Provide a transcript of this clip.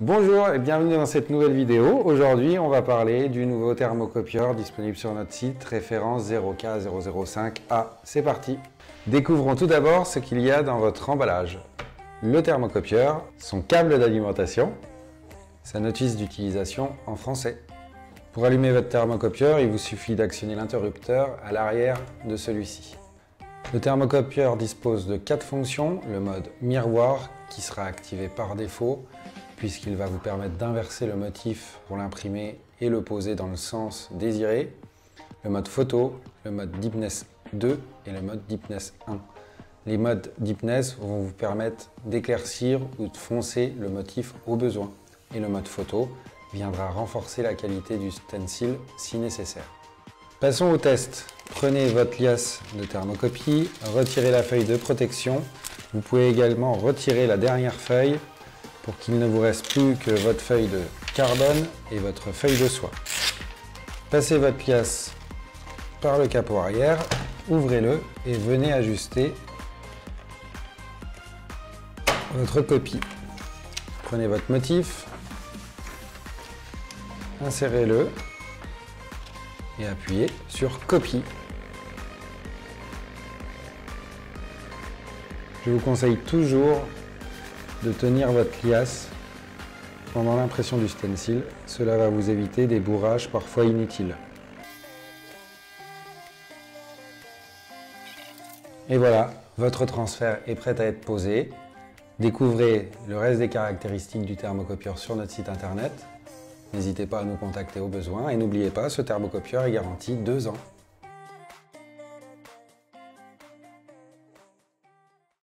Bonjour et bienvenue dans cette nouvelle vidéo. Aujourd'hui, on va parler du nouveau thermocopieur disponible sur notre site, référence 0K005A. C'est parti. Découvrons tout d'abord ce qu'il y a dans votre emballage. Le thermocopieur, son câble d'alimentation, sa notice d'utilisation en français. Pour allumer votre thermocopieur, il vous suffit d'actionner l'interrupteur à l'arrière de celui-ci. Le thermocopieur dispose de 4 fonctions, le mode miroir qui sera activé par défaut, puisqu'il va vous permettre d'inverser le motif pour l'imprimer et le poser dans le sens désiré, le mode photo, le mode Deepness 2 et le mode Deepness 1. Les modes Deepness vont vous permettre d'éclaircir ou de foncer le motif au besoin, et le mode photo viendra renforcer la qualité du stencil si nécessaire. Passons au test. Prenez votre liasse de thermocopie, retirez la feuille de protection, vous pouvez également retirer la dernière feuille pour qu'il ne vous reste plus que votre feuille de carbone et votre feuille de soie. Passez votre liasse par le capot arrière, ouvrez-le et venez ajuster votre copie. Prenez votre motif, insérez-le et appuyez sur copie. Je vous conseille toujours de tenir votre liasse pendant l'impression du stencil, cela va vous éviter des bourrages parfois inutiles. Et voilà, votre transfert est prêt à être posé. Découvrez le reste des caractéristiques du thermocopieur sur notre site internet. N'hésitez pas à nous contacter au besoin et n'oubliez pas, ce thermocopieur est garanti 2 ans.